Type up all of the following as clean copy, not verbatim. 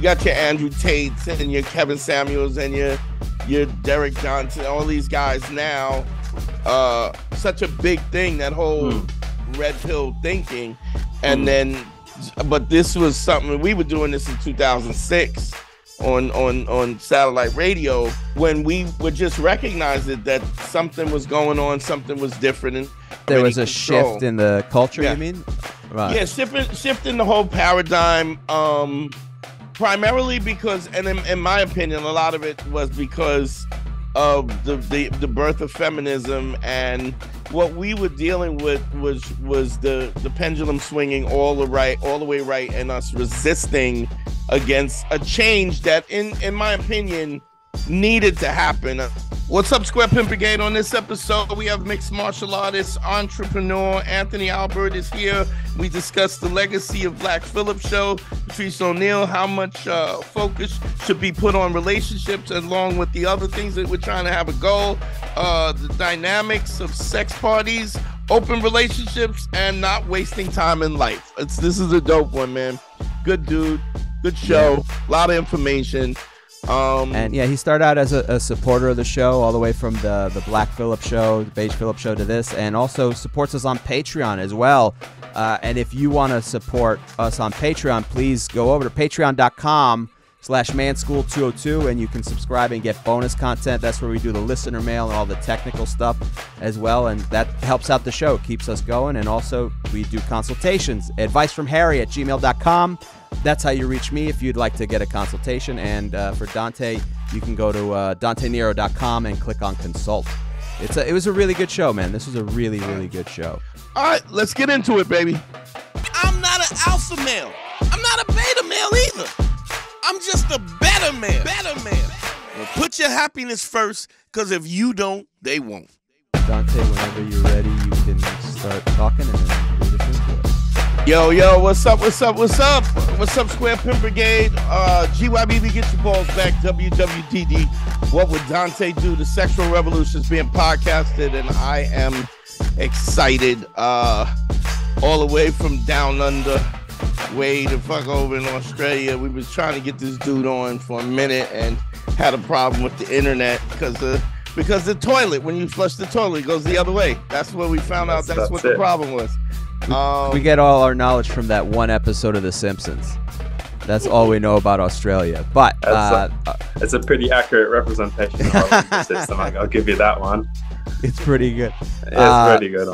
you got your Andrew Tates and your Kevin Samuels and your Derek Johnson, all these guys now. Such a big thing, that whole red pill thinking. And then, but this was something, we were doing this in 2006 on satellite radio, when we were just recognizing that something was going on, something was different. And there was a shift in the culture, you mean? Right. Yeah, shifting the whole paradigm, primarily because, and in my opinion, a lot of it was because of the birth of feminism, and what we were dealing with was the pendulum swinging all the way right, and us resisting against a change that, in my opinion, needed to happen. What's up, Square Pimp Brigade? On this episode, we have mixed martial artist, entrepreneur Anthony Albert is here. We discuss the legacy of Black Phillip Show, Patrice O'Neal, how much focus should be put on relationships, along with the other things that we're trying to have a goal, the dynamics of sex parties, open relationships, and not wasting time in life. This is a dope one, man. Good dude, good show, a lot of information. And yeah, he started out as a supporter of the show, all the way from the Black Phillip Show, the Beige Phillip Show, to this, and also supports us on Patreon as well. And if you want to support us on Patreon, please go over to patreon.com/manschool202, and you can subscribe and get bonus content. That's where we do the listener mail and all the technical stuff as well, and that helps out the show, keeps us going. And also we do consultations, AdviceFromHarry@gmail.com. That's how you reach me if you'd like to get a consultation. And for Dante, you can go to DanteNero.com and click on consult. It was a really good show, man. This was a really, really good show. All right, let's get into it, baby. I'm not an alpha male. I'm not a beta male either. I'm just a better man. Better man. Well, put your happiness first, because if you don't, they won't. Dante, whenever you're ready, you can start talking and then do this into it. Yo, yo, what's up, what's up, what's up? What's up, Square Pimp Brigade? GYBB, get your balls back. WWDD, What Would Dante Do? The Sexual Revolution is being podcasted, and I am excited. All the way from down under, way the fuck over in Australia. We've been trying to get this dude on for a minute and had a problem with the internet because the toilet, when you flush the toilet, it goes the other way. That's where we found out that's what the problem was. We get all our knowledge from that one episode of The Simpsons. That's all we know about Australia. But it's a pretty accurate representation of the system. I'll give you that one. It's pretty good. It's pretty good.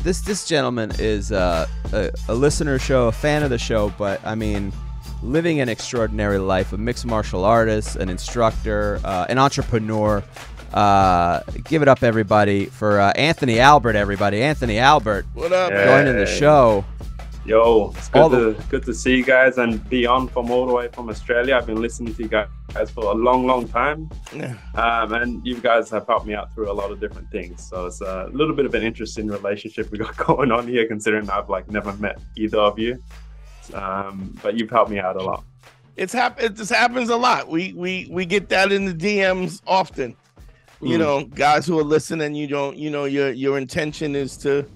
This gentleman is a listener show, a fan of the show, but I mean, living an extraordinary life, a mixed martial artist, an instructor, an entrepreneur. Give it up, everybody, for Anthony Albert, everybody. Anthony Albert. What up? Hey. Joining the show. Yo, it's good to see you guys, and Beyond from all the way from Australia. I've been listening to you guys for a long, long time. And you guys have helped me out through a lot of different things. So it's a little bit of an interesting relationship we got going on here, considering I've like never met either of you. But you've helped me out a lot. It just happens a lot. We get that in the DMs often. You know, guys who are listening, you don't, you know, your intention is to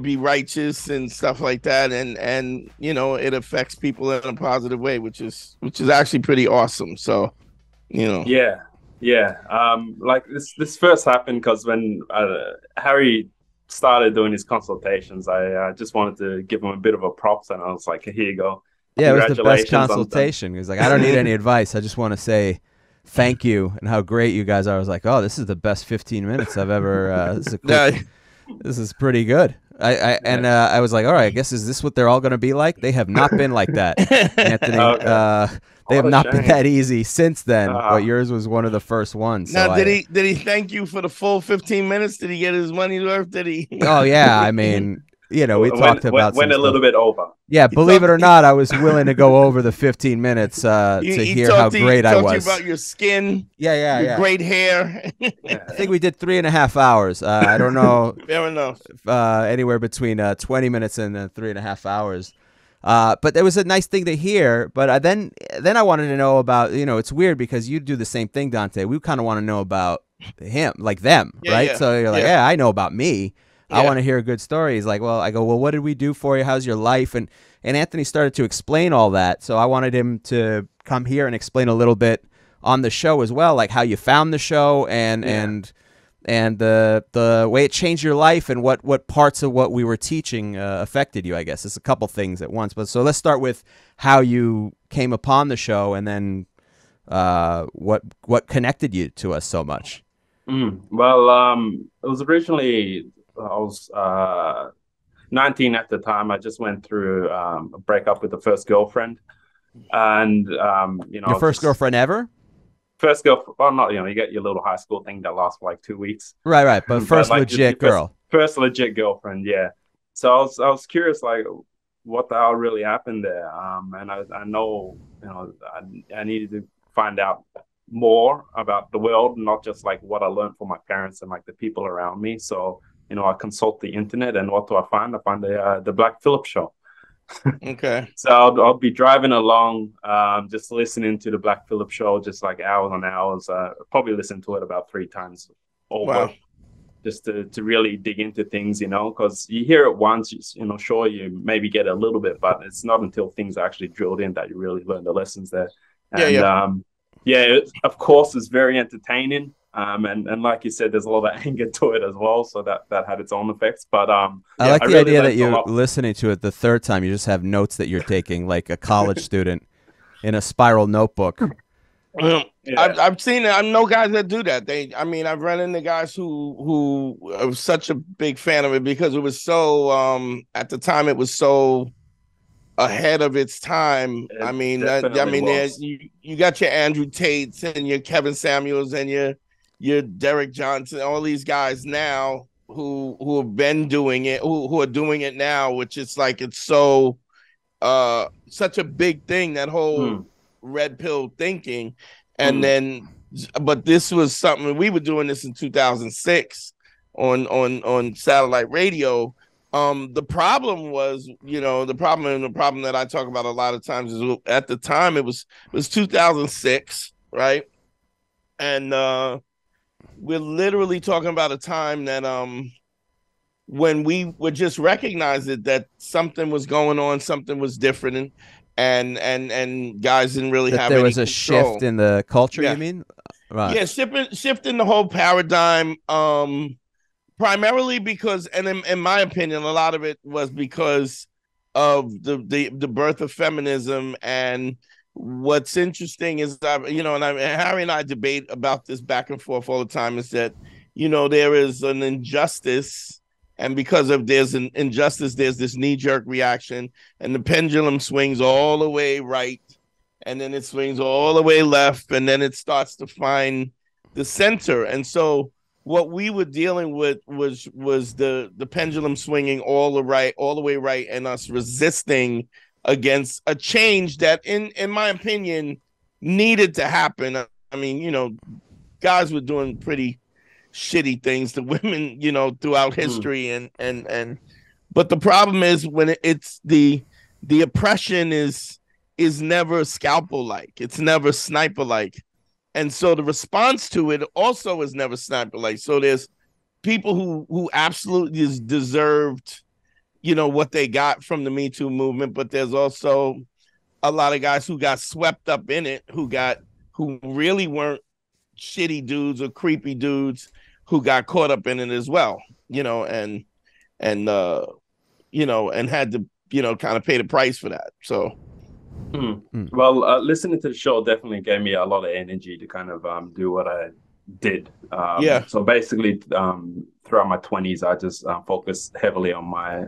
be righteous and stuff like that, and you know, it affects people in a positive way, which is actually pretty awesome. So, you know, yeah. Like this first happened because when Harry started doing his consultations, I just wanted to give him a bit of a props, and I was like, here you go. Yeah, it was the best consultation. He was like, I don't need any advice. I just want to say thank you and how great you guys are. I was like, oh, this is the best 15 minutes I've ever. This is pretty good. I was like, all right, I guess is this what they're all going to be like? They have not been like that, Anthony. Okay. They have not been that easy since then. But yours was one of the first ones. So now, did he thank you for the full 15 minutes? Did he get his money's worth? Did he? Oh yeah, I mean. You know, we talked about a little bit over. Yeah, believe it or not, I was willing to go over the 15 minutes to hear how great I was. Talked about your skin. Yeah. Your great hair. I think we did 3.5 hours. I don't know. Fair enough. Anywhere between 20 minutes and 3.5 hours. But there was a nice thing to hear. But then I wanted to know about, you know, it's weird because you do the same thing, Dante. We kind of want to know about him, like them, right? Yeah. So you're like, yeah, I know about me. I want to hear a good story. He's like, well, I go, well, what did we do for you? How's your life? And Anthony started to explain all that. So I wanted him to come here and explain a little bit on the show as well, like how you found the show and the way it changed your life and what parts of what we were teaching affected you, I guess. It's a couple things at once. But so let's start with how you came upon the show and then what connected you to us so much. Well, it was originally, I was 19 at the time. I just went through a breakup with the first girlfriend. And, you know, your first girlfriend ever? First girlfriend, well, not, you know, you get your little high school thing that lasts for like 2 weeks. Right, right. But first like, legit girl. First legit girlfriend, yeah. So I was curious, like, what the hell really happened there? And I know, you know, I needed to find out more about the world, not just like what I learned from my parents and like the people around me. So, you know, I consult the internet, and what do I find? I find the Black Phillip Show. Okay. So I'll be driving along, just listening to the Black Phillip Show, just like hours on hours. Probably listened to it about 3 times over, wow, just to really dig into things, you know, because you hear it once, you know, sure, you maybe get a little bit, but it's not until things are actually drilled in that you really learn the lessons there. And, yeah, yeah. Yeah, it, of course, it's very entertaining. And like you said, there's a lot of anger to it as well, so that had its own effects. But I like the idea that you're listening to it the 3rd time. You just have notes that you're taking, like a college student in a spiral notebook. Yeah. I've seen it. I know guys that do that. I mean, I've run into guys who I was such a big fan of it because it was so at the time it was so ahead of its time. It I mean, there's you got your Andrew Tates and your Kevin Samuels and your Derek Johnson, all these guys now who have been doing it, who are doing it now, which is like it's so such a big thing, that whole red pill thinking. And then, but this was something we were doing this in 2006 on satellite radio. The problem was, you know, the problem that I talk about a lot of times is at the time it was 2006, right? And we're literally talking about a time that when we were just recognized that something was going on, something was different, and guys didn't really have any control. There was a shift in the culture, yeah. You mean? Right. Yeah, shifting the whole paradigm, primarily because, and in my opinion, a lot of it was because of the birth of feminism. And what's interesting is that, you know, and Harry and I debate about this back and forth all the time, is that, you know, there is an injustice, and because of there's an injustice, there's this knee-jerk reaction, and the pendulum swings all the way right, and then it swings all the way left, and then it starts to find the center. And so what we were dealing with was the pendulum swinging all the way right, and us resisting against a change that, in my opinion, needed to happen. I mean, you know, guys were doing pretty shitty things to women, you know, throughout history, and but the problem is when it's the oppression is never scalpel-like, it's never sniper-like, and so the response to it also is never sniper-like. So there's people who absolutely is deserved, you know, what they got from the Me Too movement, but there's also a lot of guys who got swept up in it, who really weren't shitty dudes or creepy dudes, who got caught up in it as well, you know, and you know, and had to, you know, kind of pay the price for that. So, well, listening to the show definitely gave me a lot of energy to kind of do what I did. Yeah. So basically, throughout my 20s, I just focused heavily on my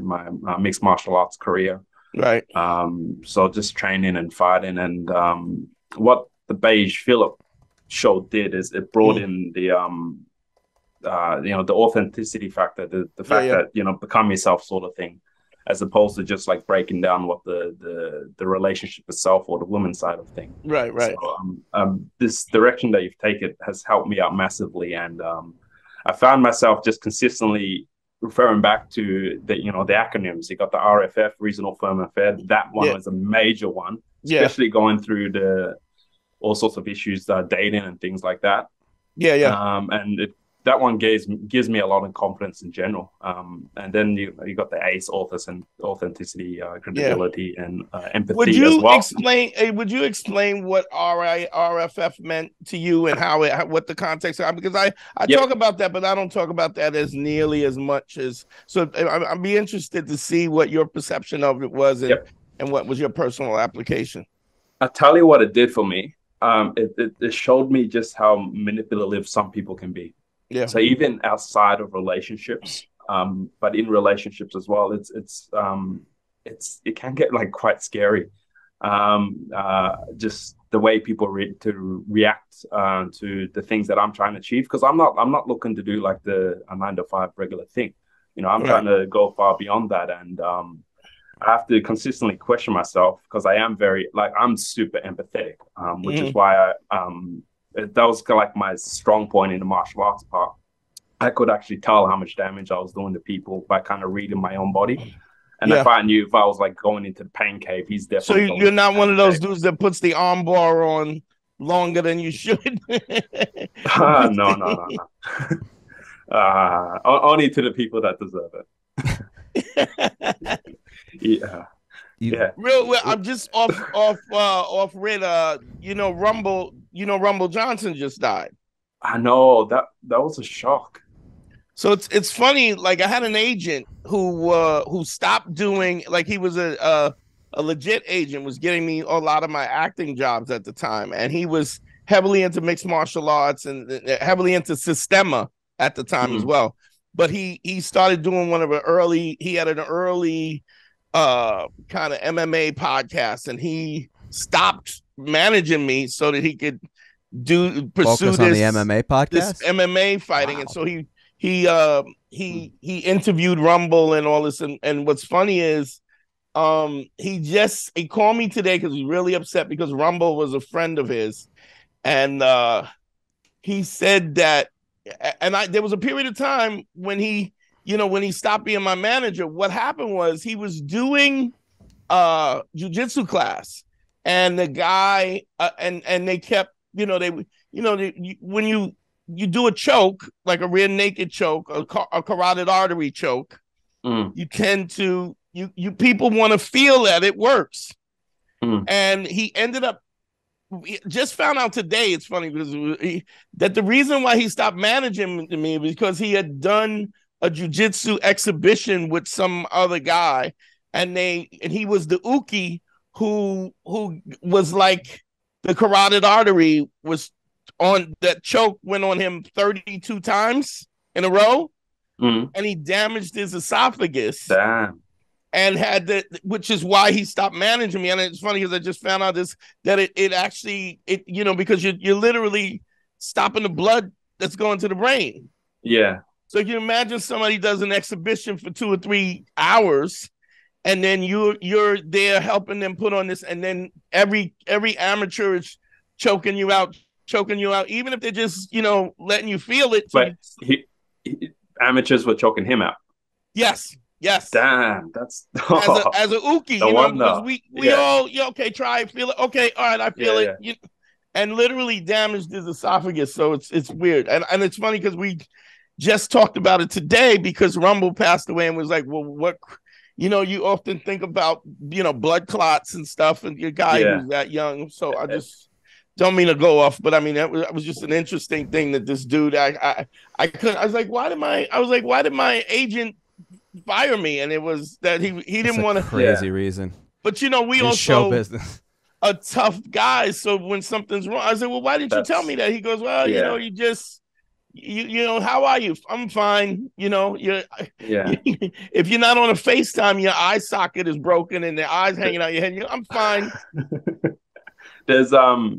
mixed martial arts career. Right. So just training and fighting. And what the Beige Phillip Show did is it brought in you know, the authenticity factor, the fact that, you know, become yourself sort of thing, as opposed to just like breaking down what the relationship itself or the woman's side of thing. Right, right. So, this direction that you've taken has helped me out massively. And I found myself just consistently referring back to the, you know, the acronyms. You got the RFF, Regional Firm Affair. That one was a major one, especially going through all sorts of issues, dating and things like that. Yeah, yeah. And it, that one gives me a lot of confidence in general. And then you got the ACE authors and authenticity, credibility, and empathy as well. Would you explain what RFF meant to you and how what the context? Because I talk about that, but I don't talk about that as nearly as much as. So I'd be interested to see what your perception of it was and what was your personal application. I'll tell you what it did for me. It showed me just how manipulative some people can be. Yeah. So even outside of relationships, but in relationships as well, it can get like quite scary. Just the way people react to the things that I'm trying to achieve, because I'm not looking to do like a 9-to-5 regular thing. You know, I'm trying to go far beyond that, and I have to consistently question myself, because I am I'm super empathetic, which is why that was like my strong point in the martial arts part. I could actually tell how much damage I was doing to people by kind of reading my own body. And if I knew, if I was like going into the pain cave, he's definitely. So you're not one of those dudes that puts the arm bar on longer than you should. No. Only to the people that deserve it. Well, I'm just off red. Rumble Johnson just died. I know that was a shock. So it's funny. Like, I had an agent who stopped doing, like, he was a legit agent, was getting me a lot of my acting jobs at the time, and he was heavily into mixed martial arts and heavily into Sistema at the time as well. But he started doing an early kind of MMA podcast, and he stopped managing me so that he could pursue on the MMA podcast, this MMA fighting. Wow. And so he interviewed Rumble and all this. And what's funny is he called me today because he was really upset because Rumble was a friend of his, and he said that. And there was a period of time when he stopped being my manager. What happened was he was doing jiu-jitsu class, and the guy and they kept, when you do a choke, like a rear naked choke, a carotid artery choke, you tend to people want to feel that it works, and he ended up. We just found out today. It's funny because that the reason why he stopped managing me was because he had done a jiu-jitsu exhibition with some other guy, and he was the Uki who was like the carotid artery was on that choke went on him 32 times in a row, and he damaged his esophagus. Damn. And which is why he stopped managing me. And it's funny because I just found out that it actually because you're literally stopping the blood that's going to the brain. Yeah. So you imagine somebody does an exhibition for 2 or 3 hours, and then you're there helping them put on this, and then every amateur is choking you out, even if they're just letting you feel it. But amateurs were choking him out. Yes. Yes. Damn, that's as a Uki, because we all okay, try, feel it. Okay, all right, I feel it. Yeah. And literally damaged his esophagus. So it's weird. And it's funny because we just talked about it today, because Rumble passed away and was like, well, what you often think about, blood clots and stuff, and your guy who's that young. So I just don't mean to go off, but I mean that was just an interesting thing that this dude why did my agent fire me? And it was that he didn't want to, crazy reason, but we also show business a tough guy, so when something's wrong, I said, well, why didn't you tell me that? He goes, well, you just how are you? I'm fine. If you're not on a FaceTime, your eye socket is broken and the eyes hanging out your head. I'm fine. There's a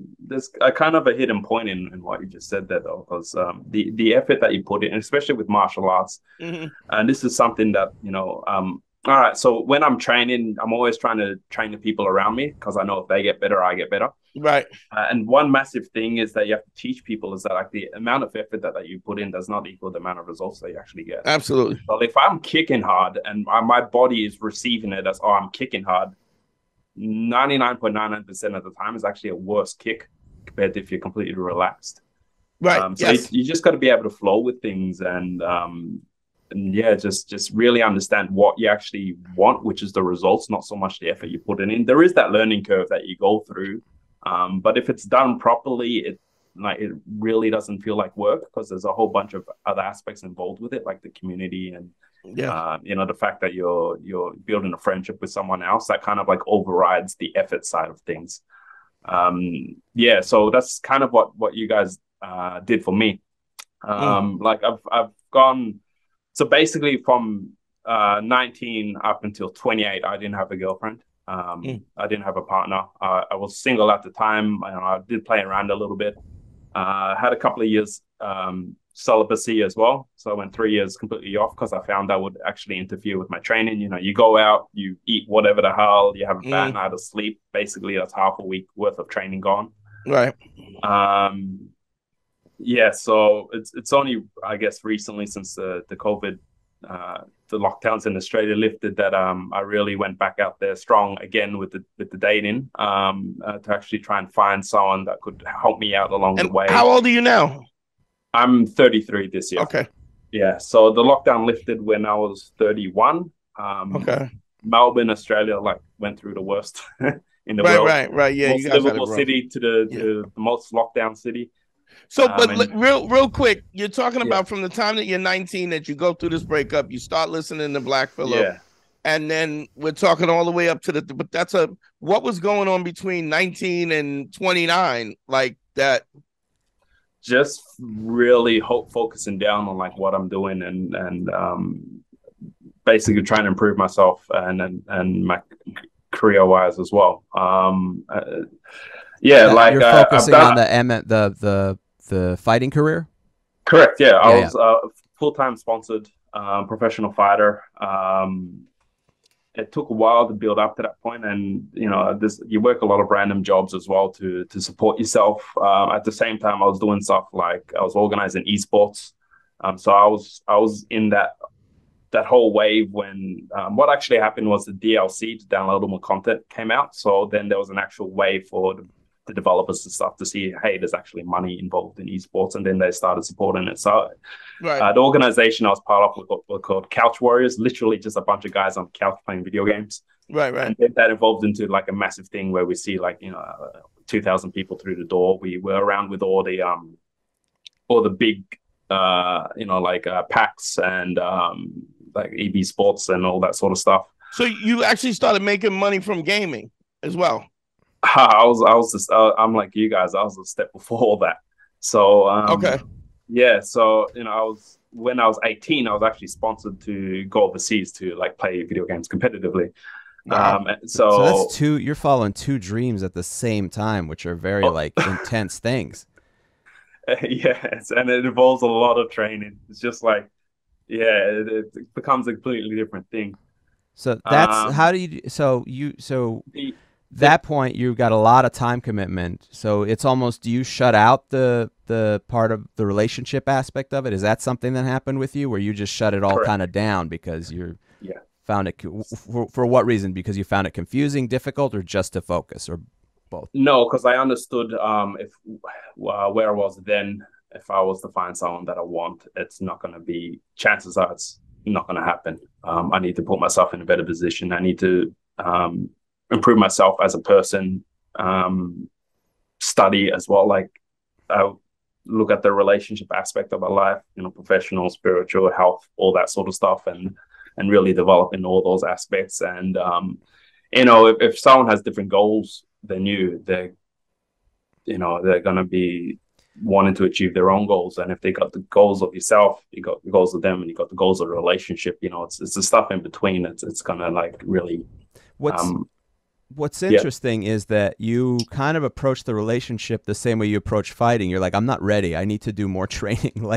kind of a hidden point in what you just said there, though, because the effort that you put in, especially with martial arts, and this is something that, all right, so when I'm training, I'm always trying to train the people around me, because I know if they get better, I get better. Right. And one massive thing is that you have to teach people is that, like, the amount of effort that you put in does not equal the amount of results that you actually get. Absolutely. But if I'm kicking hard and my body is receiving it as, oh, I'm kicking hard, 99.99% of the time is actually a worse kick compared to if you're completely relaxed. Right. So yes. You just got to be able to flow with things and yeah, just really understand what you actually want, which is the results, not so much the effort you put in. There is that learning curve that you go through, but if it's done properly, it really doesn't feel like work because there's a whole bunch of other aspects involved with it, like the community and the fact that you're building a friendship with someone else that kind of like overrides the effort side of things. So that's kind of what you guys did for me. Like I've gone. So basically from 19 up until 28, I didn't have a girlfriend. I didn't have a partner. I was single at the time. And I did play around a little bit. Had a couple of years celibacy as well. So I went 3 years completely off because I found that would actually interfere with my training. You know, you go out, you eat whatever the hell, you have a bad night of sleep. Basically, that's half a week worth of training gone. Right. So it's only, I guess, recently since the COVID, the lockdowns in Australia lifted that I really went back out there strong again with the dating to actually try and find someone that could help me out along the way. How old are you now? I'm 33 this year. Okay. Yeah. So the lockdown lifted when I was 31. Okay. Melbourne, Australia, went through the worst in the world. Right. Yeah. Most livable city to the most lockdown city. So, real quick, you're talking about from the time that you're 19 that you go through this breakup, you start listening to Black Phillip, and then we're talking all the way up to but that's what was going on between 19 and 29 like that? Just really focusing down on what I'm doing and basically trying to improve myself and my career wise as well. You're focusing on the fighting career? Correct, yeah. I was full-time sponsored professional fighter. It took a while to build up to that point, and you work a lot of random jobs as well to support yourself. At the same time, I was doing stuff I was organizing esports. So I was in that whole wave when what actually happened was the DLC, the downloadable content, came out. So then there was an actual wave for the developers and stuff to see, hey, there's actually money involved in esports, and then they started supporting it. So the organization I was part of was called Couch Warriors, literally just a bunch of guys on the couch playing video games. Right. And then that evolved into a massive thing where we see 2,000 people through the door. We were around with all the big packs and EB Sports and all that sort of stuff. So you actually started making money from gaming as well. I'm like you guys, I was a step before all that. So when I was 18, I was actually sponsored to go overseas to play video games competitively. Wow. So that's you're following two dreams at the same time, which are very intense things. Yes, and it involves a lot of training. It's just it becomes a completely different thing. So that's that point you've got a lot of time commitment. So it's almost, do you shut out the part of the relationship aspect of it? Is that something that happened with you where you just shut it all kind of down because you found it for what reason? Because you found it confusing, difficult, or just to focus, or both? No, because I understood where I was then. If I was to find someone that I want, it's not going to be. Chances are, it's not going to happen. I need to put myself in a better position. I need to improve myself as a person. Study as well. I look at the relationship aspect of my life. Professional, spiritual, health, all that sort of stuff, and really develop in all those aspects. And if someone has different goals than you, they're going to be wanting to achieve their own goals. And if they got the goals of yourself, you got the goals of them, and you got the goals of the relationship, it's the stuff in between. It's going to really. What's interesting is that you kind of approach the relationship the same way you approach fighting. You're like, I'm not ready. I need to do more training.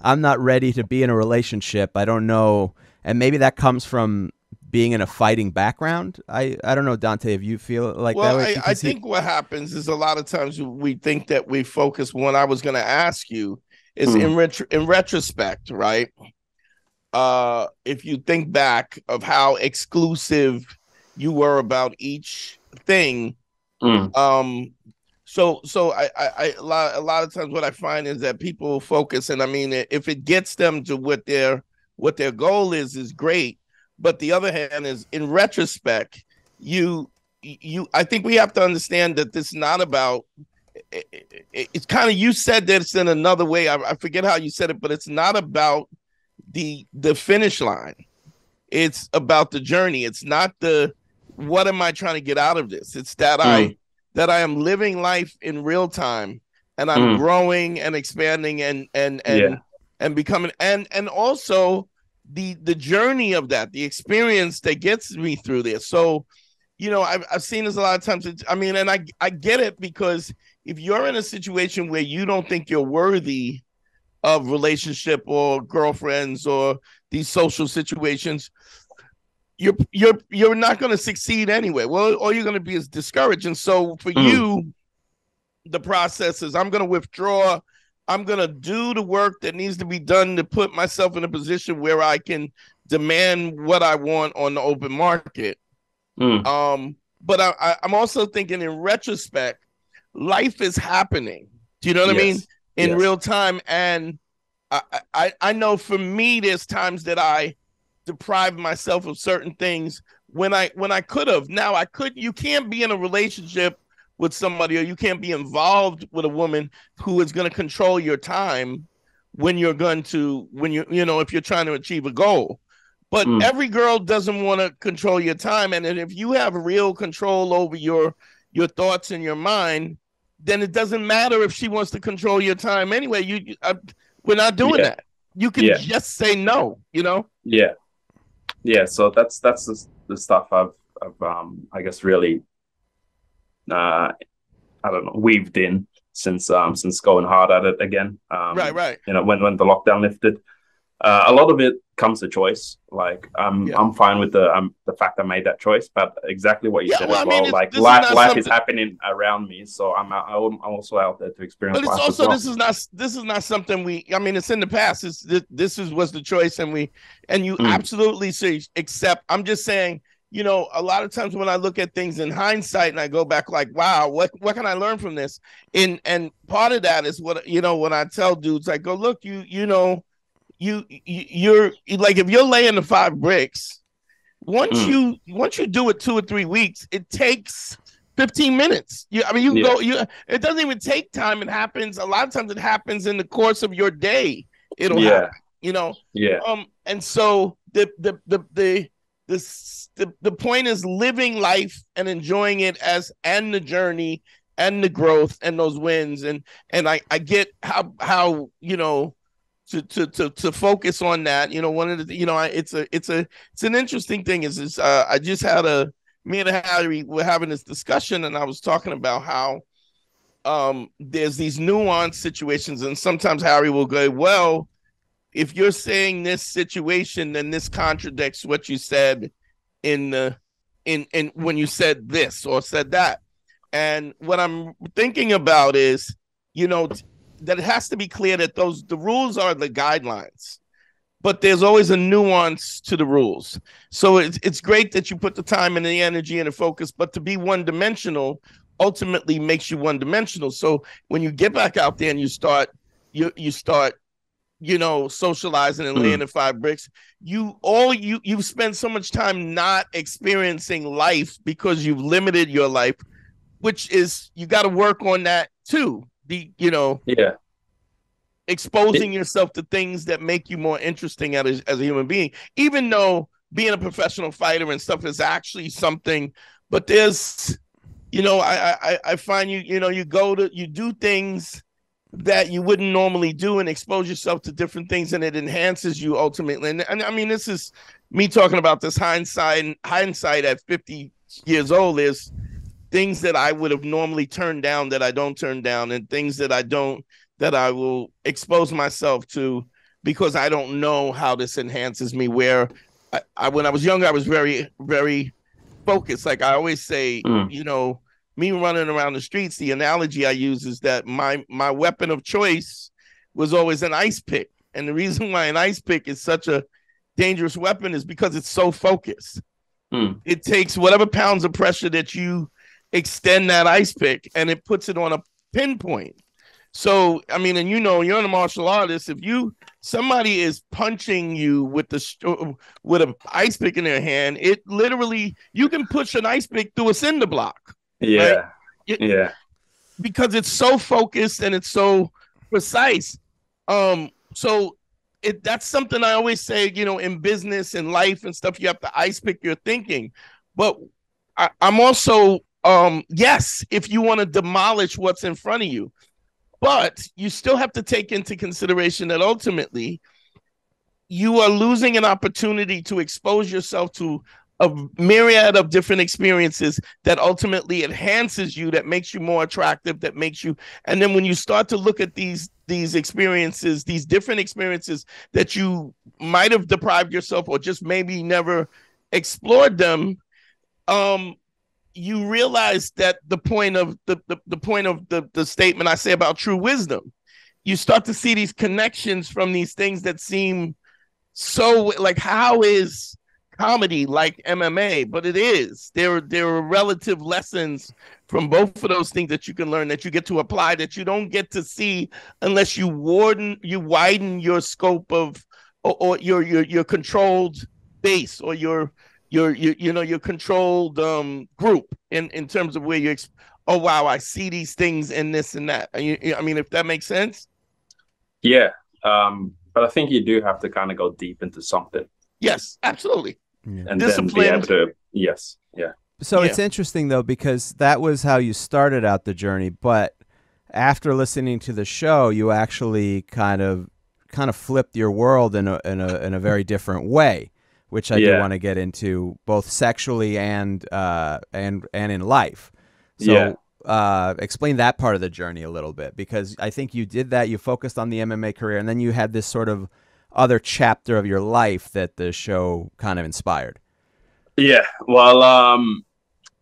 I'm not ready to be in a relationship. I don't know. And maybe that comes from being in a fighting background. I don't know, Dante, if you feel that way. I think what happens is a lot of times we think that we focus. What I was going to ask you is in retrospect, right? If you think back of how exclusive you were about each thing, So I a lot of times what I find is that people focus, and I mean, if it gets them to what their goal is great. But the other hand is, in retrospect, I think we have to understand that this is not about. It's kind of, you said this in another way. I forget how you said it, but it's not about the finish line. It's about the journey. It's not the, what am I trying to get out of this? It's that I am living life in real time, and I'm growing and expanding and becoming, and also the journey of that, the experience that gets me through this. So, you know, I've seen this a lot of times. I mean, and I get it, because if you're in a situation where you don't think you're worthy of relationship or girlfriends or these social situations, you're not going to succeed anyway. Well, all you're going to be is discouraged. And so for you, the process is, I'm going to withdraw. I'm going to do the work that needs to be done to put myself in a position where I can demand what I want on the open market. But I'm also thinking, in retrospect, life is happening. Do you know what I mean? In real time. And I know for me, there's times that I deprive myself of certain things when I could have. Now, you can't be in a relationship with somebody, or you can't be involved with a woman who is going to control your time if you're trying to achieve a goal. But every girl doesn't want to control your time. And if you have real control over your thoughts and your mind, then it doesn't matter if she wants to control your time anyway. We're not doing that. You can just say no, you know? Yeah. Yeah, so that's the stuff I've I guess really I don't know, weaved in since going hard at it again. Right. You know, when the lockdown lifted, a lot of it comes to choice. Like I'm fine with the fact I made that choice, but exactly what you said. Well, I mean, like life is happening around me, so I'm also out there to experience. But it's life also as well. This is not something we. I mean, it's in the past. This was the choice, and you absolutely see. Except I'm just saying, you know, a lot of times when I look at things in hindsight and I go back, like, wow, what can I learn from this? And part of that is what, you know, when I tell dudes, I go, look, you know. You're like, if you're laying the 5 bricks, once you do it 2 or 3 weeks, it takes 15 minutes. It doesn't even take time. It happens a lot of times. It happens in the course of your day. It'll happen, you know. Yeah. And so the point is living life and enjoying it and the journey and the growth and those wins, and I get how you know. To focus on that, you know, one of the, you know, it's an interesting thing is I just had me and Harry were having this discussion, and I was talking about how there's these nuanced situations, and sometimes Harry will go, well, if you're saying this situation, then this contradicts what you said in when you said this or said that. And what I'm thinking about is, you know, that it has to be clear that the rules are the guidelines, but there's always a nuance to the rules. So it's great that you put the time and the energy and the focus, but to be one-dimensional ultimately makes you one-dimensional. So when you get back out there and you start, you know, socializing and laying the 5 bricks, you've spent so much time not experiencing life because you've limited your life, which is, you got to work on that too. Exposing yourself to things that make you more interesting as a human being, even though being a professional fighter and stuff is actually something, but there's, you know, I find you do things that you wouldn't normally do and expose yourself to different things, and it enhances you ultimately. And I mean, this is me talking about this hindsight at 50 years old is, things that I would have normally turned down that I don't turn down, and things that I will expose myself to because I don't know how this enhances me. Where I when I was younger, I was very, very focused. Like I always say, you know, me running around the streets, the analogy I use is that my weapon of choice was always an ice pick. And the reason why an ice pick is such a dangerous weapon is because it's so focused. It takes whatever pounds of pressure that you extend that ice pick, and it puts it on a pinpoint. So, I mean, and you know, you're a martial artist. If you somebody is punching you with an ice pick in their hand, it literally, you can push an ice pick through a cinder block. Yeah. Right? Yeah. Because it's so focused and it's so precise. That's something I always say, you know, in business and life and stuff, you have to ice pick your thinking. But I'm also, yes, if you want to demolish what's in front of you. But you still have to take into consideration that ultimately you are losing an opportunity to expose yourself to a myriad of different experiences that ultimately enhances you, that makes you more attractive, that makes you. And then when you start to look at these experiences, these different experiences that you might have deprived yourself or just maybe never explored them, you realize that the point of the statement I say about true wisdom, you start to see these connections from these things that seem so like, how is comedy like MMA? But it is. There are relative lessons from both of those things that you can learn, that you get to apply, that you don't get to see unless you widen your scope of or your controlled base or your controlled group in terms of where you oh wow, I see these things and this and that. I mean, if that makes sense. Yeah, but I think you do have to kind of go deep into something. Yes, absolutely. Yeah. And discipline. Then be able to, yes, yeah. So yeah. It's interesting though, because that was how you started out the journey, but after listening to the show, you actually kind of flipped your world in a very different way. Which I do want to get into, both sexually and in life. So explain that part of the journey a little bit, because I think you did that. You focused on the MMA career, and then you had this sort of other chapter of your life that the show kind of inspired. Yeah. Well,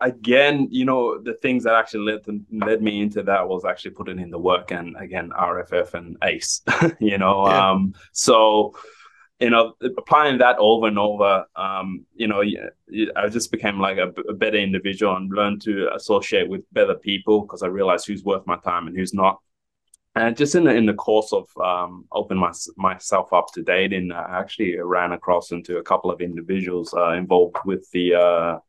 again, you know, the things that actually led me into that was actually putting in the work, and again, RFF and Ace. You know, yeah. So. You know, applying that over and over, you know, I just became like a better individual and learned to associate with better people because I realized who's worth my time and who's not. And just in the course of opening myself up to dating, I actually ran across into a couple of individuals involved with the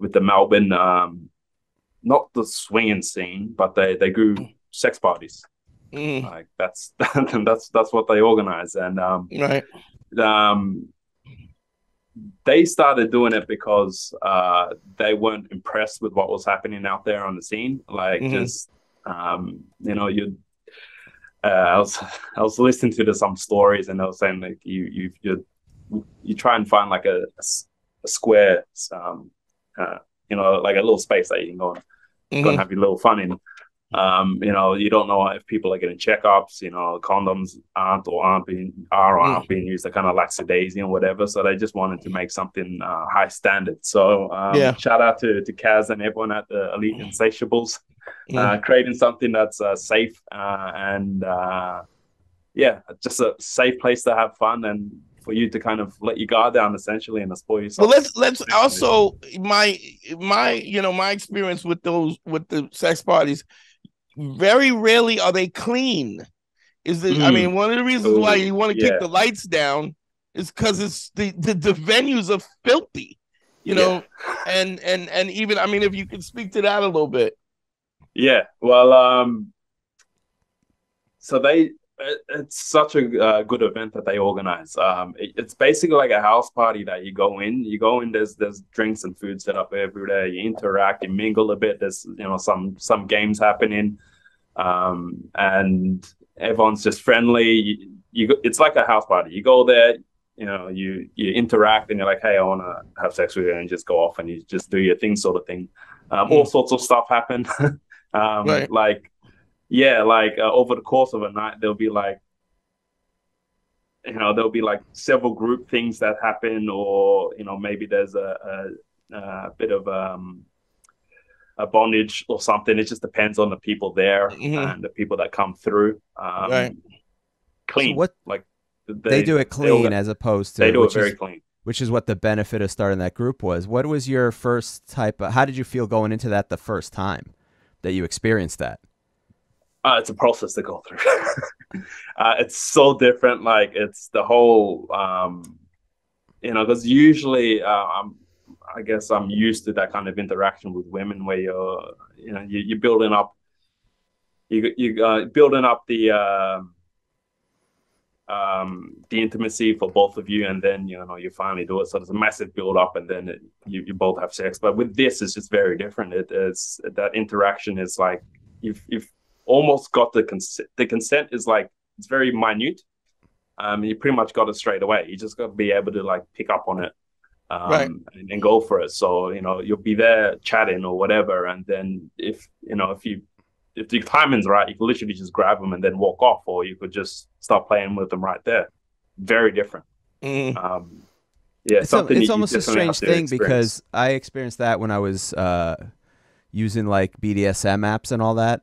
Melbourne, not the swinging scene, but they grew sex parties. Mm. Like that's what they organize, and right. They started doing it because they weren't impressed with what was happening out there on the scene. Like just you know, I was listening to some stories, and they were saying like you try and find like a square, you know, like a little space that you can go and have your little fun in. You know, you don't know if people are getting checkups, you know, condoms aren't being used. They're kind of lackadaisy and whatever. So they just wanted to make something high standard. So shout out to Kaz and everyone at the Elite Insatiables, creating something that's safe and just a safe place to have fun and for you to kind of let your guard down essentially and spoil yourself. Well, let's also my experience with the sex parties. Very rarely are they clean. Is that I mean, one of the reasons why you want to kick the lights down is because it's the venues are filthy, you know, and even I mean, if you can speak to that a little bit. Yeah. Well, so it's such a good event that they organize. It's basically like a house party that you go in, there's drinks and food set up every day. You interact, you mingle a bit. There's, you know, some games happening. And everyone's just friendly. It's like a house party. You go there, you know, you interact and you're like, hey, I want to have sex with you, and just go off and you just do your thing sort of thing. All sorts of stuff happen. Right. Over the course of a night, there'll be several group things that happen, or, you know, maybe there's a bit of a bondage or something. It just depends on the people there and the people that come through. Right. Clean. So they do it clean as opposed to... They do it very clean. Which is what the benefit of starting that group was. What was your first type of... How did you feel going into that the first time that you experienced that? It's a process to go through. It's so different. Like, it's the whole, because usually I guess I'm used to that kind of interaction with women where you're building up, the intimacy for both of you, and then you finally do it. So there's a massive build up, and then you both have sex. But with this, it's just very different. It's that interaction is like you've almost got the consent. The consent is like it's very minute. You pretty much got it straight away. You just got to be able to like pick up on it, right, and go for it. So you'll be there chatting or whatever, and then if the timing's right, you can literally just grab them and then walk off, or you could just start playing with them right there. Very different. It's almost a strange thing because I experienced that when I was using like BDSM apps and all that.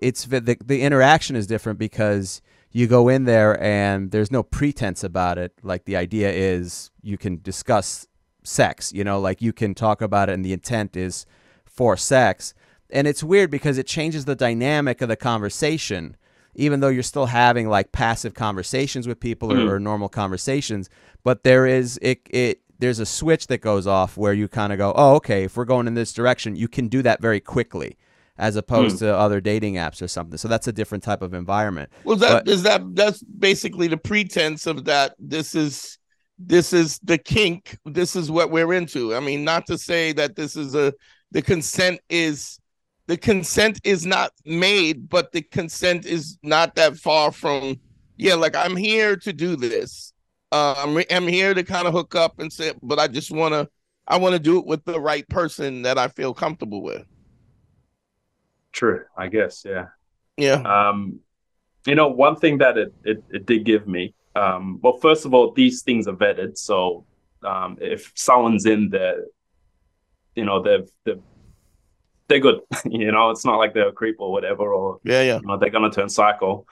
It's the interaction is different because you go in there and there's no pretense about it. Like, the idea is you can discuss sex, like you can talk about it, and the intent is for sex. And it's weird because it changes the dynamic of the conversation, even though you're still having like passive conversations with people or normal conversations. But there's a switch that goes off where you kind of go, oh, okay, if we're going in this direction, you can do that very quickly, as opposed to other dating apps or something. So that's a different type of environment. Well, that's basically the pretense of that. This is the kink. This is what we're into. I mean, not to say that this is the consent is not made, but the consent is not that far from, like, I'm here to do this. I'm here to kind of hook up and say, but I want to do it with the right person that I feel comfortable with. True, I guess. Yeah. One thing that it did give me, well, first of all, these things are vetted. So if someone's in there, they're good. It's not like they're a creep or whatever, or they're gonna turn psycho.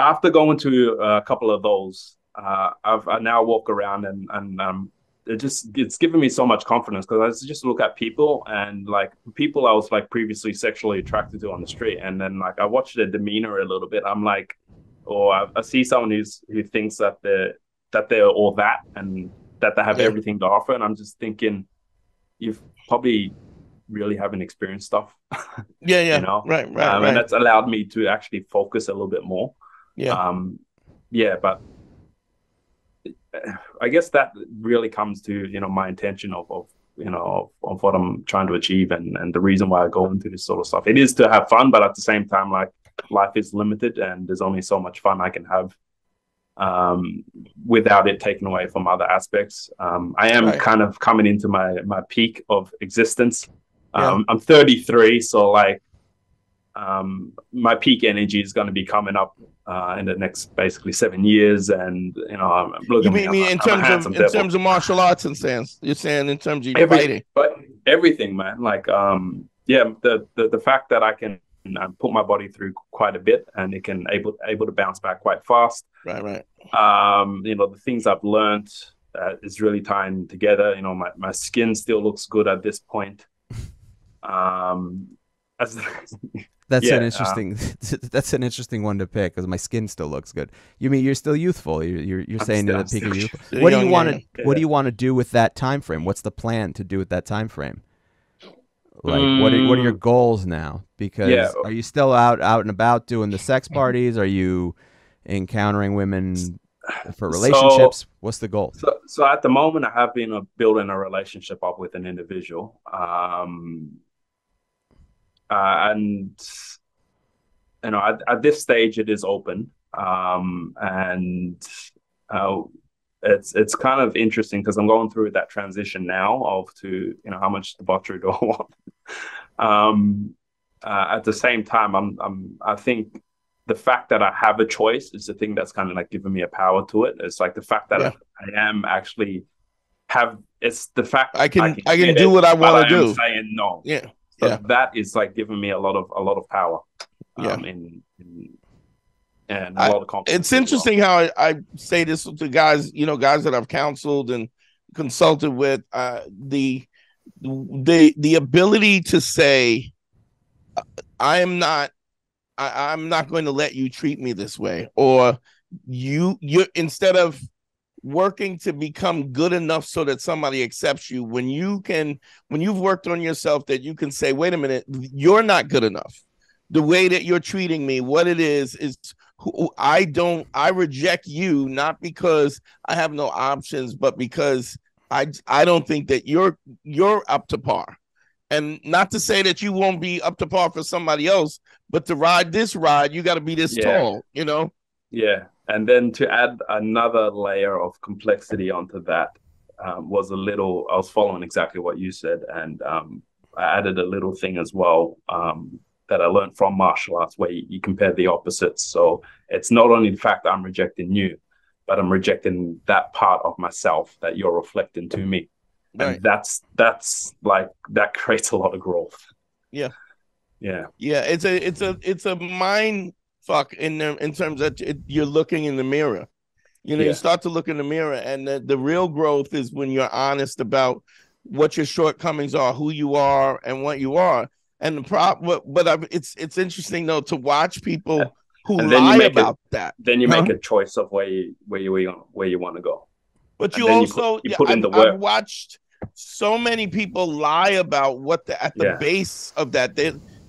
After going to a couple of those, I now walk around and it's given me so much confidence, because I just look at people, and like people I was like previously sexually attracted to on the street, and then like I watch their demeanor a little bit. I'm like, I see someone who thinks that they're all that, and that they have everything to offer, and I'm just thinking, you've probably really haven't experienced stuff. And that's allowed me to actually focus a little bit more. But I guess that really comes to my intention of what I'm trying to achieve, and the reason why I go into this sort of stuff. It is to have fun, but at the same time, like, life is limited, and there's only so much fun I can have without it taken away from other aspects. I am kind of coming into my peak of existence. I'm 33, so like my peak energy is going to be coming up in the next basically 7 years, and I'm looking. You mean me in terms of martial arts and sense? You're saying in terms of fighting, but everything, man. Like the fact that I can put my body through quite a bit, and it can able to bounce back quite fast. Right. The things I've learned is really tying together. My skin still looks good at this point. That's an interesting one to pick, because my skin still looks good. You mean you're still youthful? You're saying that the peak of youth. What do you want to do with that time frame? What's the plan to do with that time frame? Like, what are your goals now? Because are you still out and about doing the sex parties? Are you encountering women for relationships? What's the goal? So at the moment, I have been building a relationship up with an individual. At this stage, it is open, it's kind of interesting, because I'm going through that transition now of how much debauchery do I want. At the same time, I think the fact that I have a choice is the thing that's kind of like giving me a power to it. It's like the fact that I am actually I can do what I want to do. Saying no. Yeah. But that is like giving me a lot of power, and a lot of confidence. It's interesting how I say this to guys that I've counseled and consulted with. the ability to say, I'm not going to let you treat me this way, or you instead of working to become good enough so that somebody accepts you, when you've worked on yourself, that you can say, wait a minute, you're not good enough. The way that you're treating me, what it is I reject you, not because I have no options, but because I don't think that you're up to par. And not to say that you won't be up to par for somebody else, but to ride this ride, you got to be this tall, you know? Yeah. And then to add another layer of complexity onto that, I was following exactly what you said. And I added a little thing as well that I learned from martial arts, where you compare the opposites. So it's not only the fact that I'm rejecting you, but I'm rejecting that part of myself that you're reflecting to me. Right. And that's like, that creates a lot of growth. Yeah. Yeah. Yeah. It's a mind fuck in terms of you're looking in the mirror, you know, you start to look in the mirror, and the real growth is when you're honest about what your shortcomings are, who you are and what you are. And the problem, it's interesting though, to watch people who lie about that. Then you make a choice of where you want to go. But you also, you put in the work. I've watched so many people lie about what at the base of that.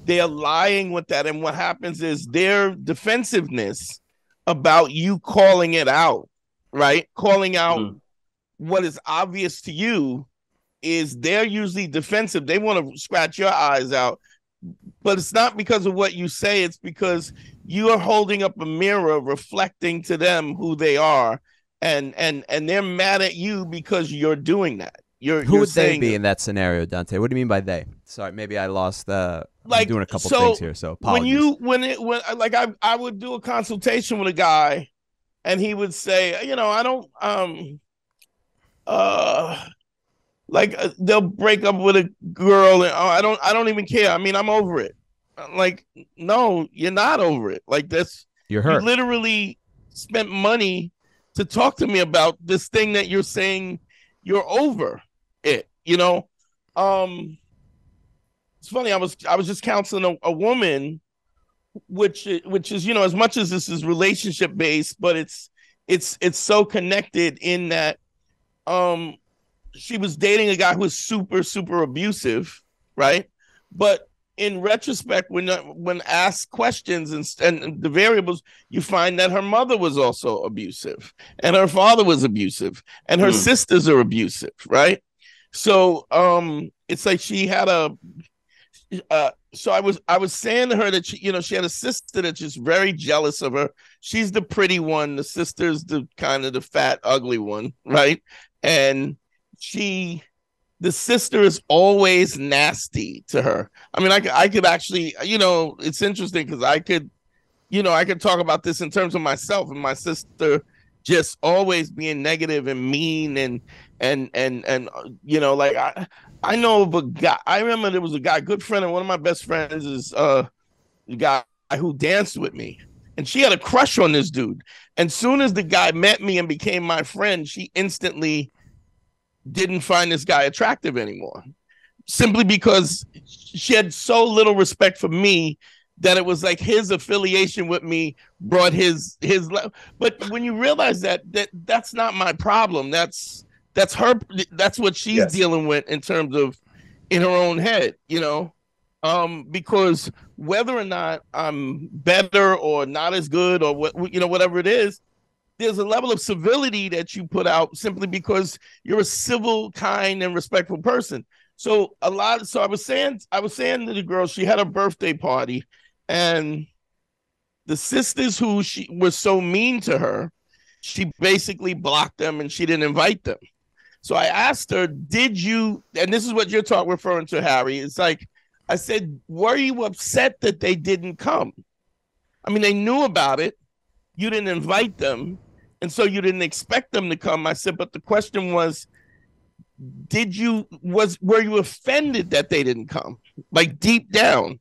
They are lying with that. And what happens is their defensiveness about you calling it out, right? Calling out what is obvious to you is they're usually defensive. They want to scratch your eyes out. But it's not because of what you say. It's because you are holding up a mirror reflecting to them who they are. And they're mad at you because you're doing that. Who would they be in that scenario, Dante? What do you mean by they? Sorry, maybe I lost the. Like, I'm doing a couple things here, so apologies. I would do a consultation with a guy, and he would say, you know, I don't they'll break up with a girl, and I don't even care. I mean, I'm over it. I'm like, no, you're not over it. Like this, you're hurt. You literally spent money to talk to me about this thing that you're saying you're over it, you know? It's funny. I was just counseling a woman, which is, you know, as much as this is relationship based, but it's so connected in that, she was dating a guy who was super, super abusive. Right. But in retrospect, when asked questions and the variables, you find that her mother was also abusive, and her father was abusive, and her sisters are abusive, right? So it's like she had a. So I was saying to her that she had a sister that's just very jealous of her. She's the pretty one, the sister's the kind of the fat, ugly one, right? And the sister is always nasty to her. I mean, I could actually, you know, it's interesting because I could talk about this in terms of myself and my sister just always being negative and mean and you know, like I know of a guy. I remember there was a guy, good friend, and one of my best friends is the guy who danced with me. And she had a crush on this dude. And soon as the guy met me and became my friend, she instantly didn't find this guy attractive anymore, simply because she had so little respect for me that it was like his affiliation with me brought his love. But when you realize that's not my problem, that's her, that's what she's dealing with in terms of in her own head, you know, because whether or not I'm better or not as good or what, you know, whatever it is, there's a level of civility that you put out simply because you're a civil, kind, and respectful person. So so I was saying to the girl, she had a birthday party, and the sisters who she were so mean to her, she basically blocked them and she didn't invite them. So I asked her, did you, and this is what you're referring to, Harry. It's like, I said, were you upset that they didn't come? I mean, they knew about it. You didn't invite them. And so you didn't expect them to come. I said, but the question was, were you offended that they didn't come? Like deep down.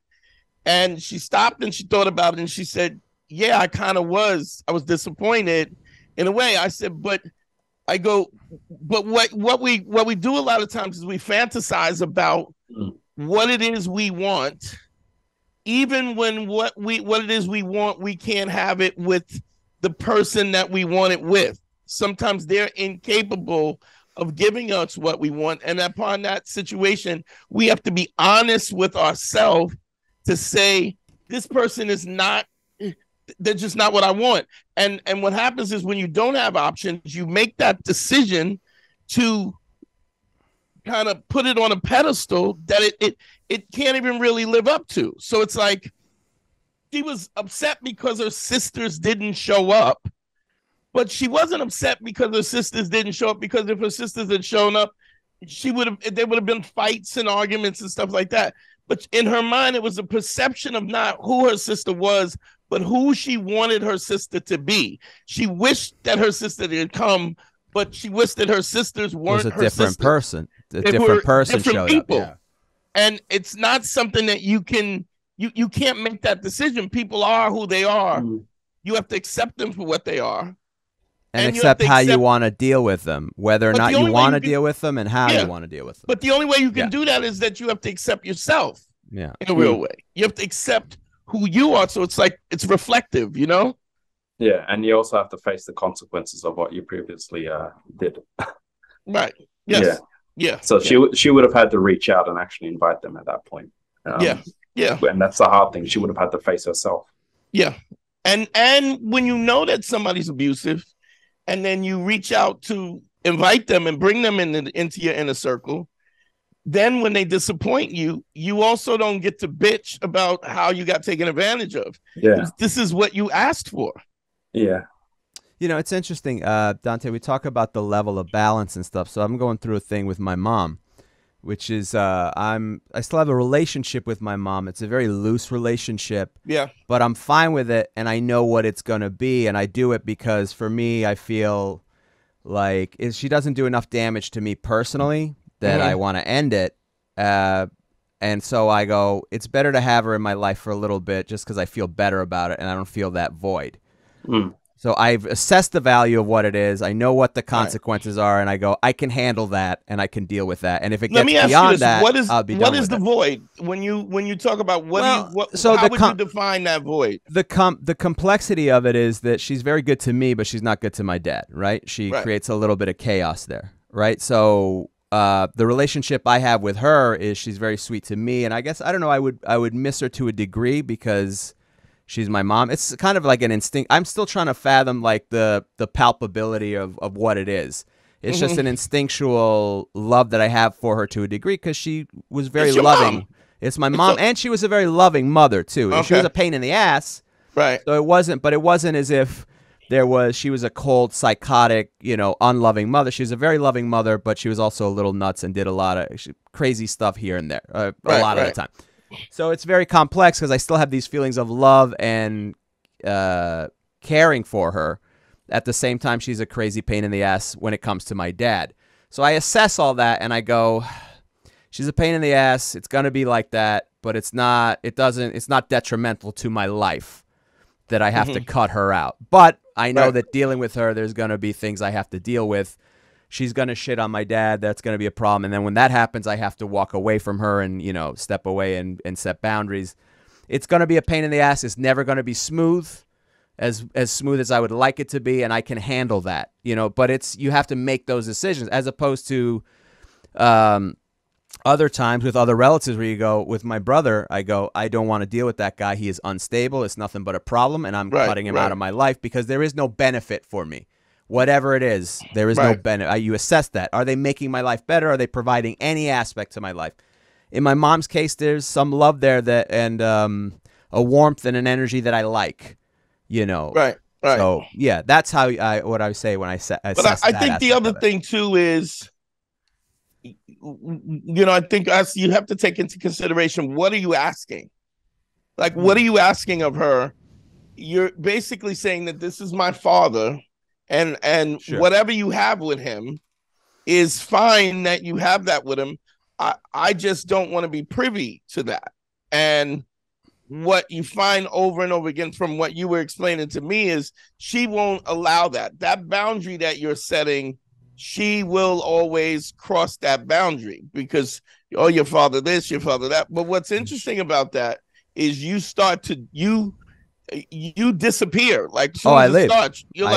And she stopped and she thought about it. And she said, yeah, I kind of was. I was disappointed in a way. I said, but I go, but what we do a lot of times is we fantasize about what it is we want, even when what it is we want, we can't have it with the person that we want it with. Sometimes they're incapable of giving us what we want. And upon that situation, we have to be honest with ourselves to say, this person is not, they're just not what I want. And what happens is when you don't have options, you make that decision to kind of put it on a pedestal that it can't even really live up to. So it's like, she was upset because her sisters didn't show up, but she wasn't upset because her sisters didn't show up, because if her sisters had shown up, there would have been fights and arguments and stuff like that. But in her mind, it was a perception of not who her sister was, but who she wanted her sister to be. She wished that her sister did come, but she wished that her sisters weren't her sister. It was a different person. A different person showed up. Yeah. And it's not something that you can, you can't make that decision. People are who they are. Mm. You have to accept them for what they are. And accept how you want to deal with them, whether or not you want to deal with them and how you want to deal with them. But the only way you can do that is that you have to accept yourself in a real way. You have to accept who you are. So it's like, it's reflective, you know? Yeah. And you also have to face the consequences of what you previously did. Right. Yes. Yeah. Yeah. So she would have had to reach out and actually invite them at that point. Yeah. Yeah. And that's the hard thing. She would have had to face herself. Yeah. And when you know that somebody's abusive, and then you reach out to invite them and bring them into your inner circle, then when they disappoint you, you also don't get to bitch about how you got taken advantage of. Yeah. This is what you asked for. Yeah. You know, it's interesting, Dante, we talk about the level of balance and stuff. So I'm going through a thing with my mom, which is I still have a relationship with my mom. It's a very loose relationship. Yeah. But I'm fine with it, and I know what it's going to be, and I do it because for me, I feel like she doesn't do enough damage to me personally that I want to end it. And so I go, it's better to have her in my life for a little bit just because I feel better about it and I don't feel that void. Mm. So I've assessed the value of what it is. I know what the consequences are, and I go, I can handle that, and I can deal with that. And if it gets beyond that, I'll be done with it. What is the void when you talk about how would you define that void? The complexity of it is that she's very good to me, but she's not good to my dad, right? She creates a little bit of chaos there, right? So the relationship I have with her is she's very sweet to me, and I guess I don't know. I would miss her to a degree because she's my mom. It's kind of like an instinct. I'm still trying to fathom like the palpability of what it is. It's just an instinctual love that I have for her to a degree because she was very loving. Mom. It's my mom, and she was a very loving mother too. Okay. She was a pain in the ass, right? So it wasn't as if she was a cold, psychotic, you know, unloving mother. She was a very loving mother, but she was also a little nuts and did a lot of crazy stuff here and there, a lot of the time. So it's very complex because I still have these feelings of love and caring for her. At the same time, she's a crazy pain in the ass when it comes to my dad. So I assess all that and I go, she's a pain in the ass. It's going to be like that, but it's not detrimental to my life that I have to cut her out. But I know that dealing with her, there's going to be things I have to deal with. She's going to shit on my dad. That's going to be a problem. And then when that happens, I have to walk away from her and, you know, step away and set boundaries. It's going to be a pain in the ass. It's never going to be smooth, as smooth as I would like it to be. And I can handle that, you know, but you have to make those decisions as opposed to other times with other relatives where you go, with my brother, I go, I don't want to deal with that guy. He is unstable. It's nothing but a problem. And I'm cutting him out of my life because there is no benefit for me. Whatever it is, there is no benefit. You assess that. Are they making my life better? Are they providing any aspect to my life? In my mom's case, there's some love there and a warmth and an energy that I like, you know. Right, right. So, yeah, that's how I say when I assess that. But I think the other thing, too, is, you know, I think you have to take into consideration, what are you asking? Like, what are you asking of her? You're basically saying that this is my father, and whatever you have with him is fine that you have that with him. I just don't want to be privy to that. And what you find over and over again from what you were explaining to me is she won't allow that. That boundary that you're setting she will always cross that boundary because, oh, your father this, your father that. But what's interesting about that is you start to, you disappear. Like, oh, I leave. I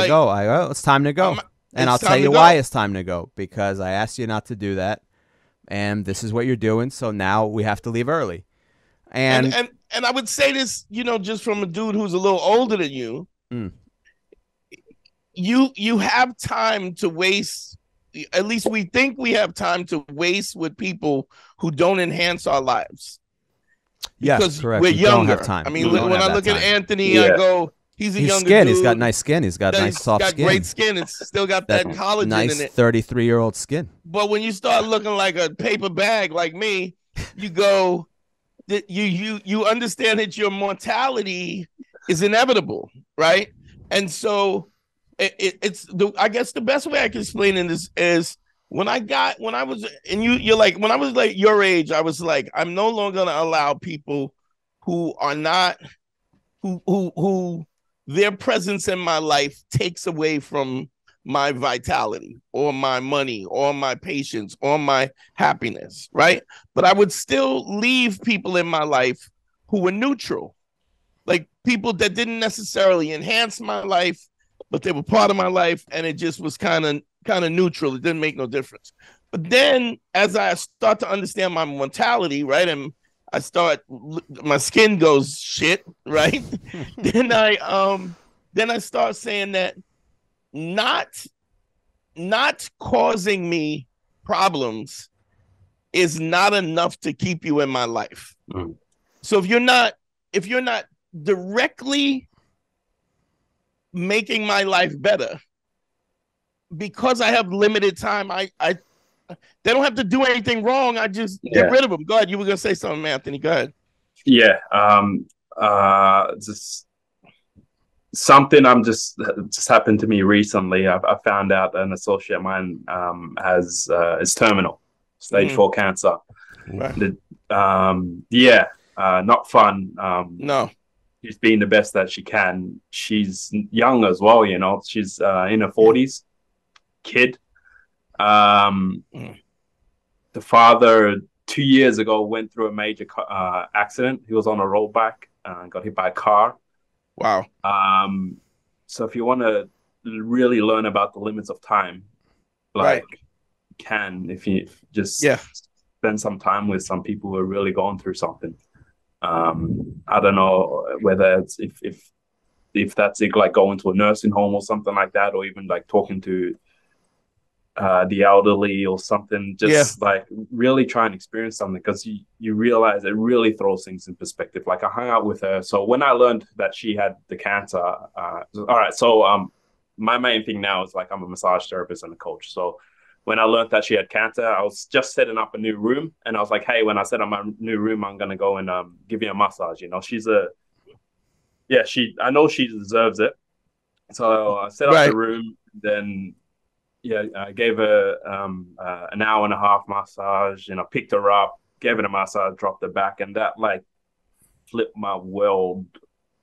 go. It's time to go. And I'll tell you why it's time to go, because I asked you not to do that. And this is what you're doing. So now we have to leave early. And I would say this, you know, just from a dude who's a little older than you, you have time to waste. At least we think we have time to waste with people who don't enhance our lives. Yes, because correct. We're younger. We don't have time. I mean, when I look at Anthony, I go, he's younger skin. Dude. He's got nice skin. He's got nice soft skin. He's got great skin. It's still got that collagen in it. Nice 33-year-old skin. But when you start looking like a paper bag like me, you go... You understand that your mortality is inevitable, right? And so I guess the best way I can explain in this is when I was like your age, I was like, I'm no longer going to allow people who are not who their presence in my life takes away from my vitality or my money or my patience or my happiness, right? But I would still leave people in my life who were neutral, like people that didn't necessarily enhance my life, but they were part of my life, and it just was kind of neutral. It didn't make no difference. But then as I start to understand my mortality, right, and I start, my skin goes shit, right? then I start saying that not causing me problems is not enough to keep you in my life. Mm. So if you're not directly making my life better, because I have limited time, they don't have to do anything wrong. I just get rid of them. Go ahead. You were gonna say something, Anthony. Go ahead. Yeah. Just something just happened to me recently. I found out an associate of mine has is terminal, stage 4 cancer. Right. Not fun. No, she's being the best that she can. She's young as well, you know. She's in her 40s, kid. The father 2 years ago went through a major accident. He was on a rollback and got hit by a car. Wow. So if you want to really learn about the limits of time, like, right, if you just spend some time with some people who are really going through something. I don't know whether it's if that's it, like going to a nursing home or something like that, or even like talking to the elderly or something. Like really try and experience something, because you realize it really throws things in perspective. Like I hung out with her, so when I learned that she had the cancer, my main thing now is like I'm a massage therapist and a coach. So when I learned that she had cancer, I was just setting up a new room, and I was like, hey, when I set up my new room, I'm gonna go and give you a massage. You know, I know she deserves it. So I set up the room, then. Yeah, I gave her an hour and a half massage, and I picked her up, gave her a massage, dropped her back, and that like flipped my world,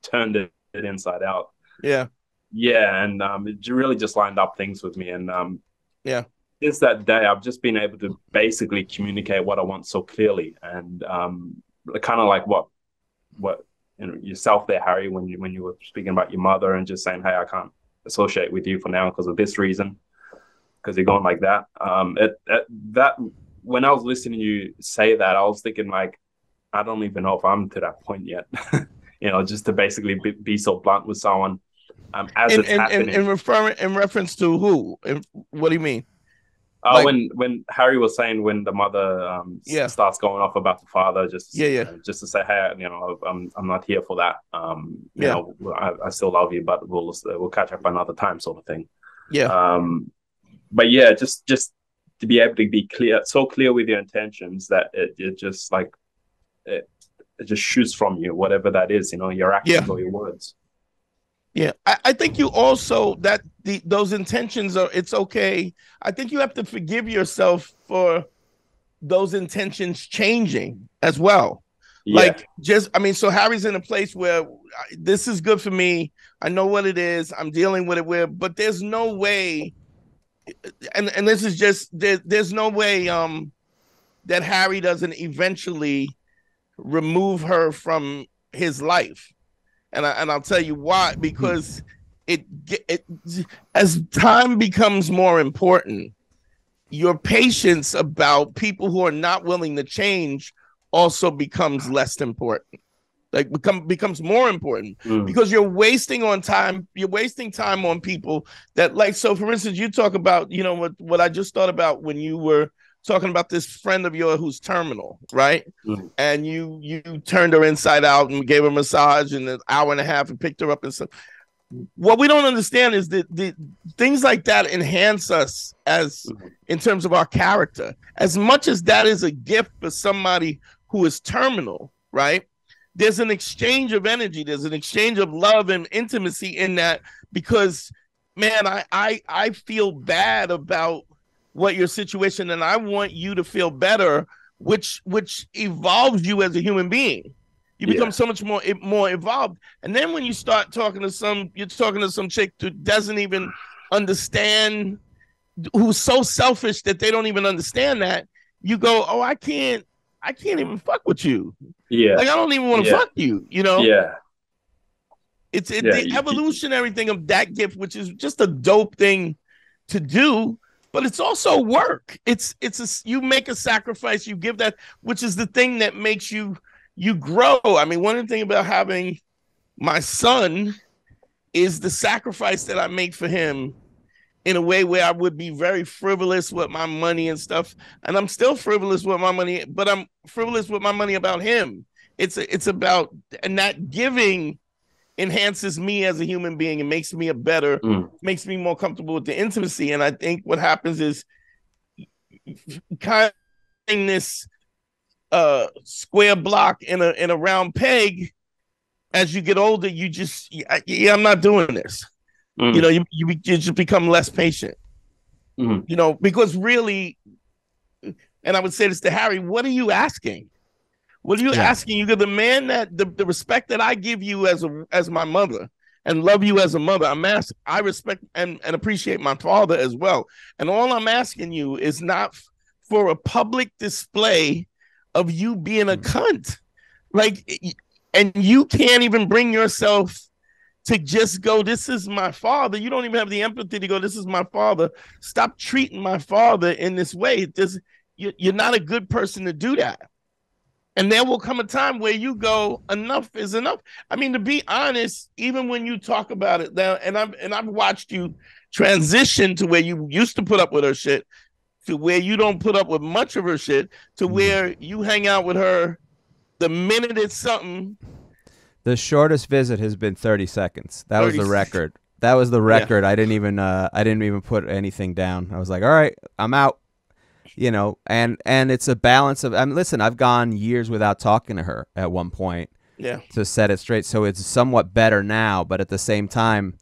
turned it inside out. Yeah. Yeah, and it really just lined up things with me. And since that day, I've just been able to basically communicate what I want so clearly. And kind of like what you know, yourself there, Harry, when you were speaking about your mother and just saying, hey, I can't associate with you for now because of this reason. Because you're going like that. When I was listening to you say that, I was thinking like, I don't even know if I'm to that point yet. You know, just to basically be so blunt with someone happening. In reference to who? What do you mean? When Harry was saying when the mother starts going off about the father, just to say, hey, you know, I'm not here for that. You know, I still love you, but we'll catch up another time, sort of thing. Yeah. But yeah, just to be able to be clear, so clear with your intentions that it just like it just shoots from you, whatever that is, you know, your actions or your words. Yeah, I think you also that those intentions are. It's okay. I think you have to forgive yourself for those intentions changing as well. Yeah. So Harry's in a place where this is good for me. I know what it is. I'm dealing with it. But there's no way and this is just there's no way that Harry doesn't eventually remove her from his life, and I'll tell you why, because it as time becomes more important, your patience about people who are not willing to change also becomes less important, like becomes more important, because you're wasting time on people that, like, so for instance, you talk about, you know, what I just thought about when you were talking about this friend of yours who's terminal, right? And you turned her inside out and gave her a massage in an hour and a half and picked her up and stuff. What we don't understand is that the things like that enhance us as in terms of our character. As much as that is a gift for somebody who is terminal, right? There's an exchange of energy. There's an exchange of love and intimacy in that, because, man, I feel bad about what your situation, and I want you to feel better, which evolves you as a human being. You become so much more evolved. And then when you start talking to some chick who doesn't even understand, who's so selfish that they don't even understand that, you go, oh, I can't even fuck with you. Yeah. Like, I don't even want to fuck you, you know? Yeah. It's the evolutionary thing of that gift, which is just a dope thing to do. But it's also work. You make a sacrifice, you give that, which is the thing that makes you grow. I mean, one thing about having my son is the sacrifice that I make for him in a way where I would be very frivolous with my money and stuff. And I'm still frivolous with my money, but I'm frivolous with my money about him. It's about, and that giving enhances me as a human being and makes me a better, makes me more comfortable with the intimacy. And I think what happens is kind of this square block in a round peg. As you get older, you just, I'm not doing this. You know, you just become less patient. You know, because really, and I would say this to Harry, what are you asking? What are you asking? You give the man that the respect that I give you as my mother and love you as a mother. I respect and appreciate my father as well. And all I'm asking you is not for a public display of you being a cunt. Like, and you can't even bring yourself to just go, this is my father. You don't even have the empathy to go, this is my father. Stop treating my father in this way. You're not a good person to do that. And there will come a time where you go, enough is enough. I mean, to be honest, even when you talk about it now, and I've watched you transition to where you used to put up with her shit, to where you don't put up with much of her shit, to where you hang out with her the minute it's something. The shortest visit has been 30 seconds. That 30 was the record. That was the record. Yeah. I didn't even put anything down. I was like, all right, I'm out. You know, and it's a balance of, I mean, listen, I've gone years without talking to her at one point to set it straight. So it's somewhat better now. But at the same time,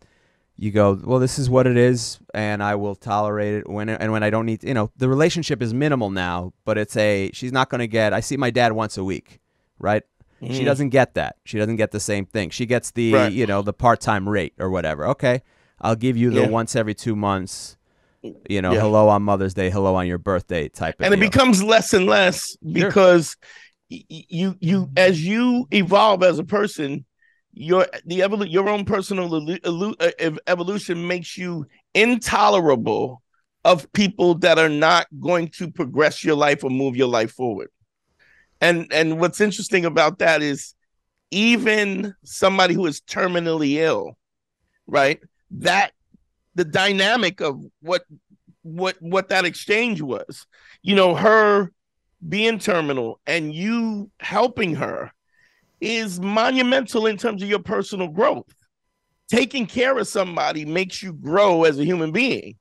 you go, well, this is what it is, and I will tolerate it when I don't need to, you know, the relationship is minimal now, but she's not going to get, I see my dad once a week, right? She doesn't get that. She doesn't get the same thing. She gets the, you know, the part-time rate or whatever. Okay, I'll give you the once every 2 months. You know, hello on Mother's Day, hello on your birthday type of thing. And it becomes less and less because you as you evolve as a person, your own personal evolution makes you intolerable of people that are not going to progress your life or move your life forward. And what's interesting about that is even somebody who is terminally ill, right? That the dynamic of what that exchange was, you know, her being terminal and you helping her is monumental in terms of your personal growth. Taking care of somebody makes you grow as a human being,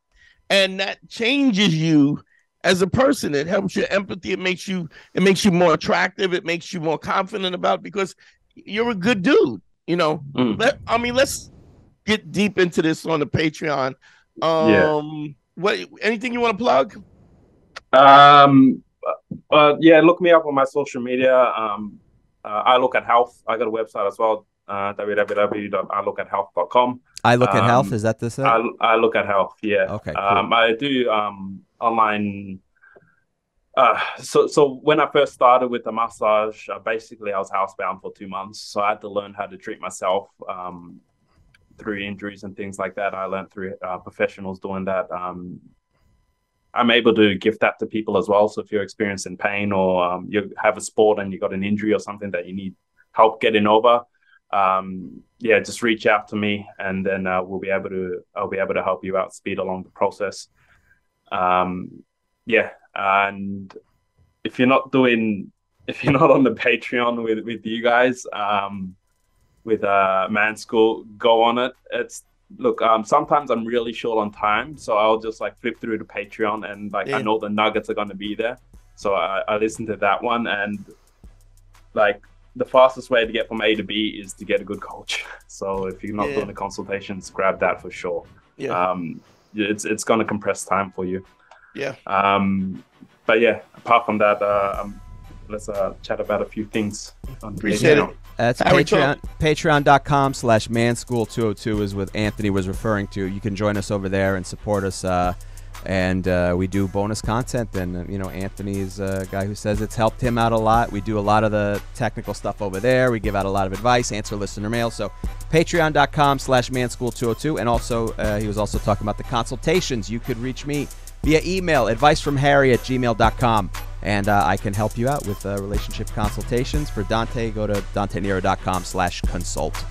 and that changes you as a person. It helps your empathy. It makes you more attractive. It makes you more confident about, because you're a good dude, you know. Let's get deep into this on the Patreon. What, anything you want to plug? Look me up on my social media. I look at health. I got a website as well, www.ilookathealth.com. I Look at Health, is that the site? I Look at Health, yeah. Okay. Cool. I do online. So when I first started with the massage, basically I was housebound for 2 months. So I had to learn how to treat myself through injuries and things like that. I learned through professionals doing that. I'm able to gift that to people as well. So if you're experiencing pain or you have a sport and you got an injury or something that you need help getting over, yeah, just reach out to me, and then I'll be able to help you out, speed along the process. Yeah. And if you're not on the Patreon with you guys, with Man School, go on it. It's look, sometimes I'm really short on time, so I'll just like flip through the Patreon, and like I know the nuggets are going to be there, so I listen to that one. And like the fastest way to get from A to B is to get a good coach. So if you're not doing the consultations, grab that for sure. Yeah. It's going to compress time for you. Yeah. But yeah, apart from that, let's chat about a few things on Patreon. That's Patreon, patreon.com/manschool202 is what Anthony was referring to. You can join us over there and support us. And we do bonus content. And, you know, Anthony is a guy who says it's helped him out a lot. We do a lot of the technical stuff over there. We give out a lot of advice, answer listener mail. So patreon.com/manschool202. And also, he was also talking about the consultations. You could reach me via email, advicefromharry@gmail.com. And I can help you out with relationship consultations. For Dante, go to dantenero.com/consult.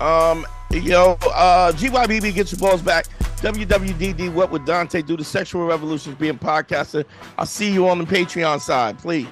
GYBB, get your balls back. WWDD, What Would Dante Do? The Sexual Revolution is being podcasted. I'll see you on the Patreon side, please.